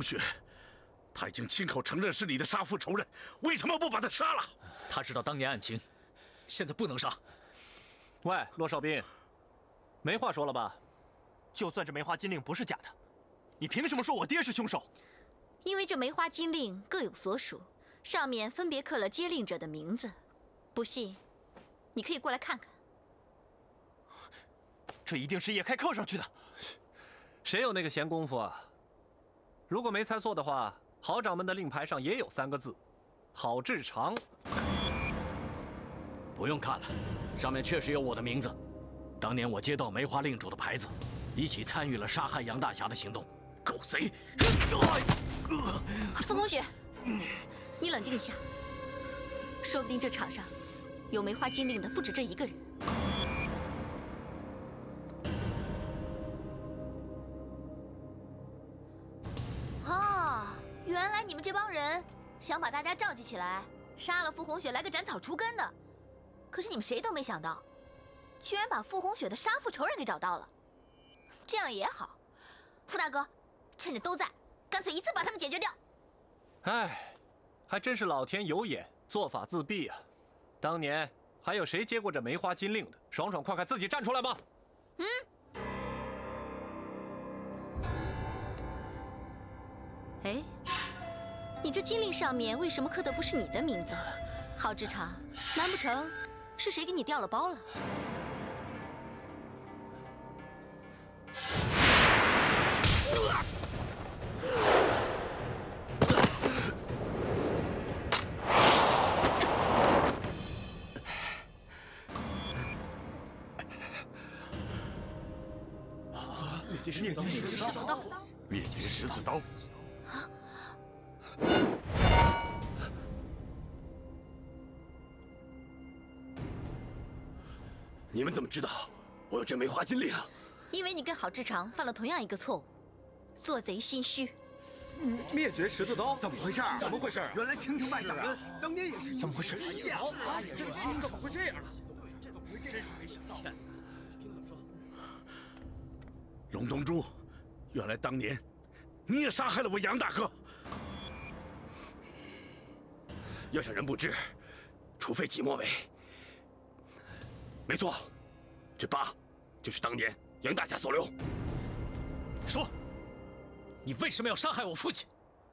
同学，他已经亲口承认是你的杀父仇人，为什么不把他杀了？他知道当年案情，现在不能杀。喂，骆少斌，没话说了吧？就算这梅花金令不是假的，你凭什么说我爹是凶手？因为这梅花金令各有所属，上面分别刻了接令者的名字。不信，你可以过来看看。这一定是叶开刻上去的。 谁有那个闲工夫啊？如果没猜错的话，郝掌门的令牌上也有3个字：郝志长。不用看了，上面确实有我的名字。当年我接到梅花令主的牌子，一起参与了杀害杨大侠的行动。狗贼！傅空雪，你冷静一下，说不定这场上有梅花金令的不止这一个人。 原来你们这帮人想把大家召集起来，杀了傅红雪，来个斩草除根的。可是你们谁都没想到，居然把傅红雪的杀父仇人给找到了。这样也好，傅大哥，趁着都在，干脆一次把他们解决掉。哎，还真是老天有眼，做法自毙啊！当年还有谁接过这梅花金令的？爽爽快快自己站出来吧！嗯。 哎，你这金令上面为什么刻的不是你的名字？郝志长，难不成是谁给你掉了包了？灭绝十字刀。 你们怎么知道我有这梅花金令啊？因为你跟郝志长犯了同样一个错误，做贼心虚。灭绝十字刀，怎么回事？怎么回事？原来青城派掌门当年也是怎么回事？怎么会这样了？真是没想到！龙东珠，原来当年你也杀害了我杨大哥。 要想人不知，除非己莫为。没错，这疤就是当年杨大侠所留。说，你为什么要杀害我父亲？